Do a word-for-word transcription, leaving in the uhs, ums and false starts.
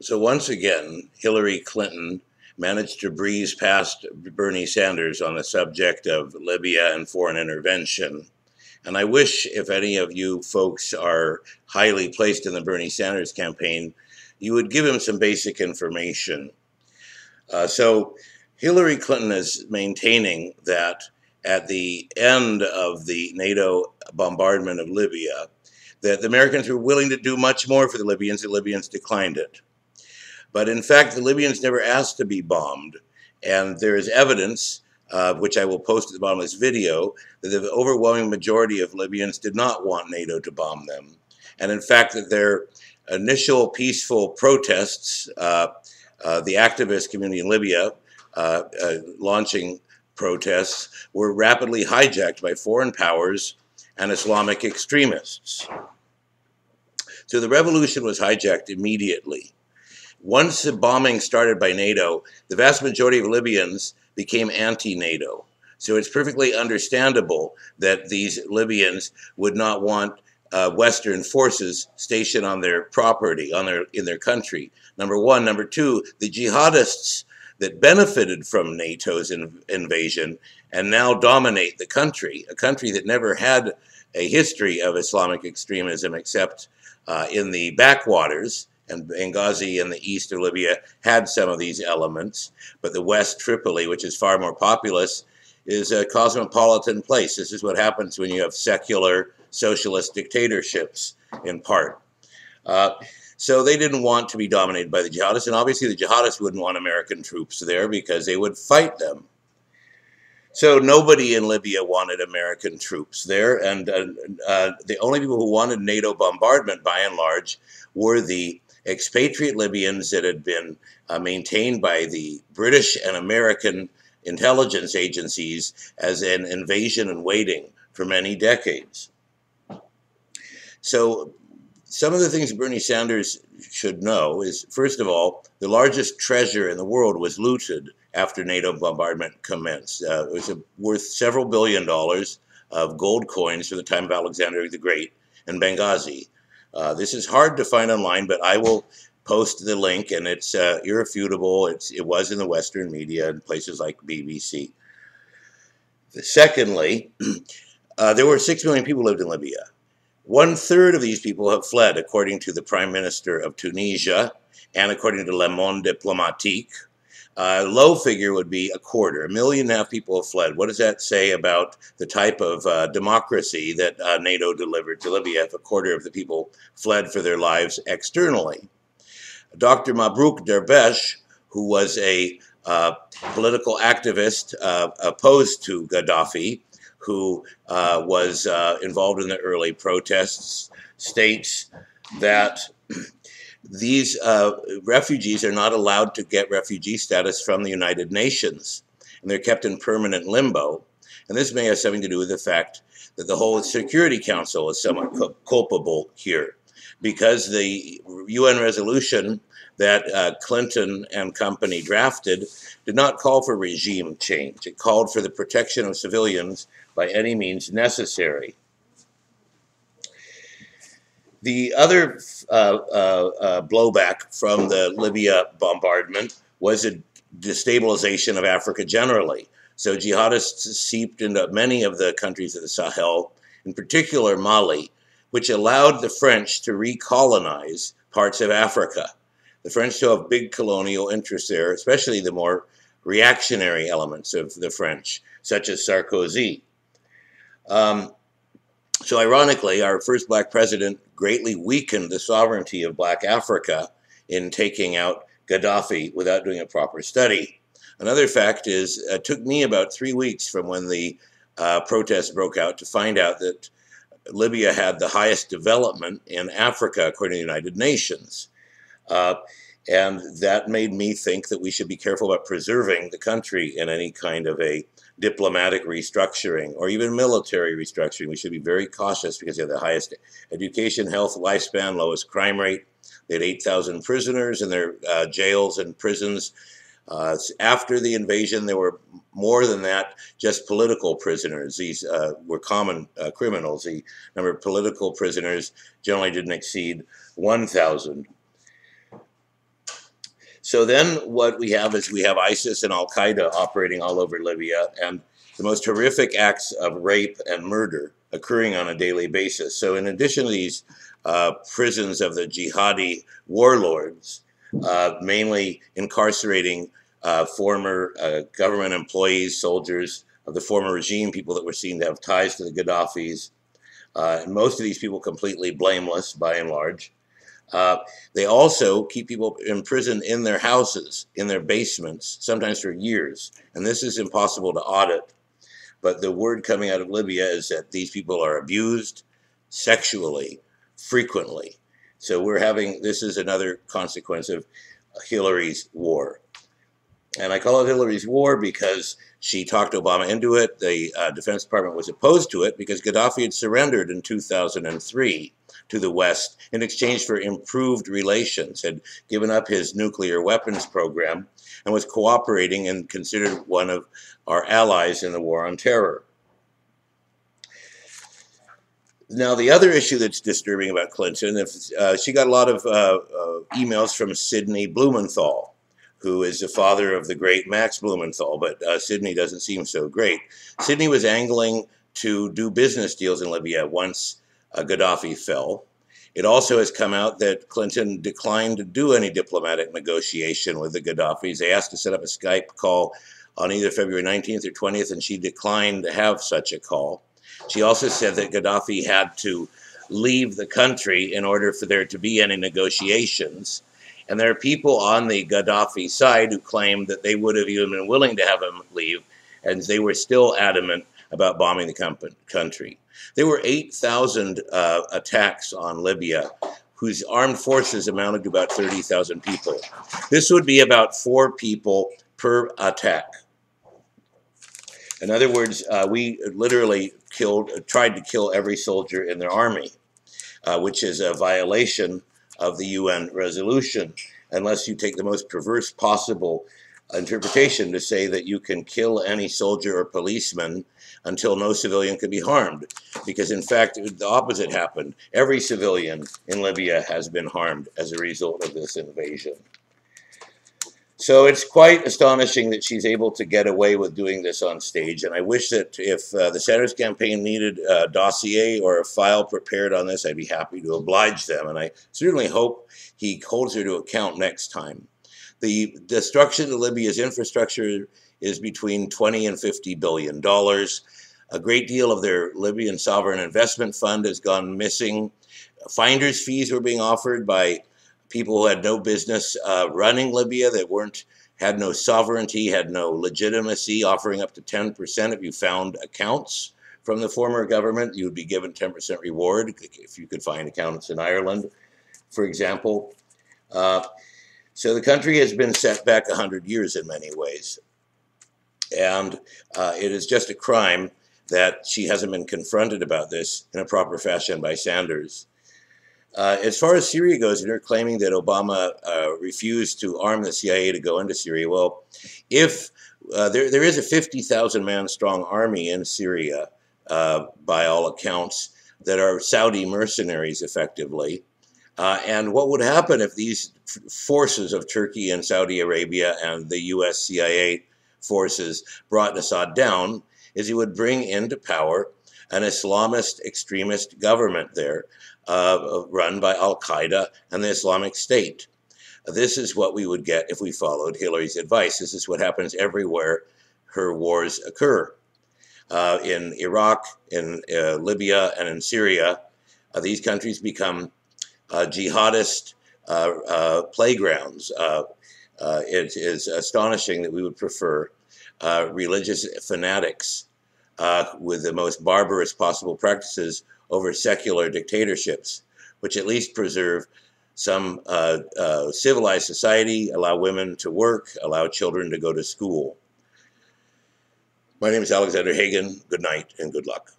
So once again, Hillary Clinton managed to breeze past Bernie Sanders on the subject of Libya and foreign intervention. And I wish, if any of you folks are highly placed in the Bernie Sanders campaign, you would give him some basic information. Uh, so Hillary Clinton is maintaining that at the end of the NATO bombardment of Libya, that the Americans were willing to do much more for the Libyans. The Libyans declined it. But in fact, the Libyans never asked to be bombed. And there is evidence, uh, which I will post at the bottom of this video, that the overwhelming majority of Libyans did not want NATO to bomb them. And in fact, that their initial peaceful protests, uh, uh, the activist community in Libya uh, uh, launching protests, were rapidly hijacked by foreign powers and Islamic extremists. So the revolution was hijacked immediately. Once the bombing started by NATO, the vast majority of Libyans became anti-NATO. So it's perfectly understandable that these Libyans would not want uh, Western forces stationed on their property, on their, in their country, number one. Number two, the jihadists that benefited from NATO's in, invasion and now dominate the country, a country that never had a history of Islamic extremism except uh, in the backwaters, and Benghazi in the east of Libya had some of these elements, but the West Tripoli, which is far more populous, is a cosmopolitan place. This is what happens when you have secular socialist dictatorships, in part. Uh, so they didn't want to be dominated by the jihadists, and obviously the jihadists wouldn't want American troops there because they would fight them. So nobody in Libya wanted American troops there, and uh, uh, the only people who wanted NATO bombardment, by and large, were the expatriate Libyans that had been uh, maintained by the British and American intelligence agencies as an invasion in waiting for many decades. So some of the things Bernie Sanders should know is, first of all, the largest treasure in the world was looted after NATO bombardment commenced. Uh, it was a, worth several billion dollars of gold coins from the time of Alexander the Great in Benghazi. Uh, this is hard to find online, but I will post the link, and it's uh, irrefutable. It's, it was in the Western media and places like B B C. Secondly, uh, there were six million people who lived in Libya. One-third of these people have fled, according to the Prime Minister of Tunisia and according to Le Monde Diplomatique. A uh, low figure would be a quarter. A million and a half people have fled. What does that say about the type of uh, democracy that uh, NATO delivered to Libya if a quarter of the people fled for their lives externally? Doctor Mabrouk Derbesh, who was a uh, political activist uh, opposed to Gaddafi, who uh, was uh, involved in the early protests, states that these uh, refugees are not allowed to get refugee status from the United Nations, and they're kept in permanent limbo. And this may have something to do with the fact that the whole Security Council is somewhat culpable here, because the U N resolution that uh, Clinton and company drafted did not call for regime change. It called for the protection of civilians by any means necessary. The other uh, uh, uh, blowback from the Libya bombardment was a destabilization of Africa generally. So jihadists seeped into many of the countries of the Sahel, in particular Mali, which allowed the French to recolonize parts of Africa. The French still have big colonial interests there, especially the more reactionary elements of the French, such as Sarkozy. Um, So ironically, our first black president greatly weakened the sovereignty of black Africa in taking out Gaddafi without doing a proper study. Another fact is, it took me about three weeks from when the uh, protests broke out to find out that Libya had the highest development in Africa, according to the United Nations. Uh, and that made me think that we should be careful about preserving the country in any kind of a diplomatic restructuring or even military restructuring. We should be very cautious because they have the highest education, health, lifespan, lowest crime rate. They had eight thousand prisoners in their uh, jails and prisons. Uh, after the invasion, there were more than that, just political prisoners. These uh, were common uh, criminals. The number of political prisoners generally didn't exceed one thousand. So then what we have is we have ISIS and Al-Qaeda operating all over Libya, and the most horrific acts of rape and murder occurring on a daily basis. So in addition to these uh, prisons of the jihadi warlords, uh, mainly incarcerating uh, former uh, government employees, soldiers of the former regime, people that were seen to have ties to the Gaddafis, uh, and most of these people completely blameless by and large. Uh, they also keep people imprisoned in their houses, in their basements, sometimes for years. And this is impossible to audit. But the word coming out of Libya is that these people are abused sexually, frequently. So we're having, this is another consequence of Hillary's war. And I call it Hillary's war because she talked Obama into it. The uh, Defense Department was opposed to it because Gaddafi had surrendered in two thousand three to the West in exchange for improved relations, had given up his nuclear weapons program, and was cooperating and considered one of our allies in the war on terror. Now, the other issue that's disturbing about Clinton, if, uh, she got a lot of uh, uh, emails from Sidney Blumenthal, who is the father of the great Max Blumenthal, but uh, Sidney doesn't seem so great. Sidney was angling to do business deals in Libya once uh, Gaddafi fell. It also has come out that Clinton declined to do any diplomatic negotiation with the Gaddafis. They asked to set up a Skype call on either February nineteenth or twentieth, and she declined to have such a call. She also said that Gaddafi had to leave the country in order for there to be any negotiations. And there are people on the Gaddafi side who claim that they would have even been willing to have him leave, and they were still adamant about bombing the country. There were eight thousand uh, attacks on Libya, whose armed forces amounted to about thirty thousand people. This would be about four people per attack. In other words, uh, we literally killed, tried to kill every soldier in their army, uh, which is a violation of the U N resolution, unless you take the most perverse possible interpretation to say that you can kill any soldier or policeman until no civilian can be harmed. Because in fact, the opposite happened. Every civilian in Libya has been harmed as a result of this invasion. So it's quite astonishing that she's able to get away with doing this on stage. And I wish that if uh, the Sanders campaign needed a dossier or a file prepared on this, I'd be happy to oblige them. And I certainly hope he holds her to account next time. The destruction of Libya's infrastructure is between twenty and fifty billion dollars. A great deal of their Libyan sovereign investment fund has gone missing. Finder's fees were being offered by people who had no business uh, running Libya, that weren't, had no sovereignty, had no legitimacy, offering up to ten percent. If you found accounts from the former government, you would be given ten percent reward if you could find accountants in Ireland, for example. Uh, so the country has been set back one hundred years in many ways. And uh, it is just a crime that she hasn't been confronted about this in a proper fashion by Sanders. Uh, as far as Syria goes, and they're claiming that Obama uh, refused to arm the C I A to go into Syria. Well, if uh, there, there is a fifty thousand man strong army in Syria, uh, by all accounts, that are Saudi mercenaries, effectively. Uh, and what would happen if these forces of Turkey and Saudi Arabia and the U S C I A forces brought Assad down is he would bring into power an Islamist extremist government there, Uh, run by Al-Qaeda and the Islamic State. This is what we would get if we followed Hillary's advice. This is what happens everywhere her wars occur. Uh, in Iraq, in uh, Libya, and in Syria, uh, these countries become uh, jihadist uh, uh, playgrounds. Uh, uh, it is astonishing that we would prefer uh, religious fanatics uh, with the most barbarous possible practices over secular dictatorships, which at least preserve some uh, uh, civilized society, allow women to work, allow children to go to school. My name is Alexander Hagan. Good night and good luck.